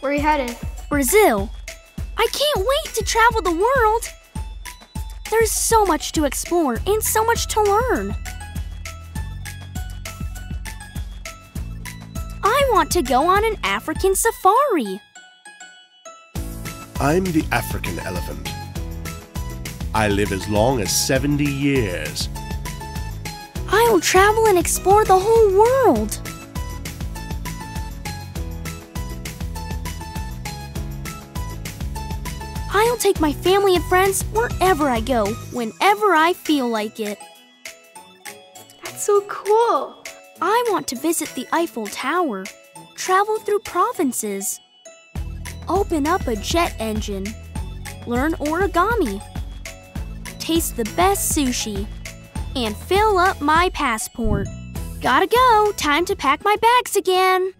Where are you headed? Brazil. I can't wait to travel the world. There's so much to explore and so much to learn. I want to go on an African safari. I'm the African elephant. I live as long as 70 years. I will travel and explore the whole world. I'll take my family and friends wherever I go, whenever I feel like it. That's so cool! I want to visit the Eiffel Tower, travel through provinces, open up a jet engine, learn origami, taste the best sushi, and fill up my passport. Gotta go! Time to pack my bags again!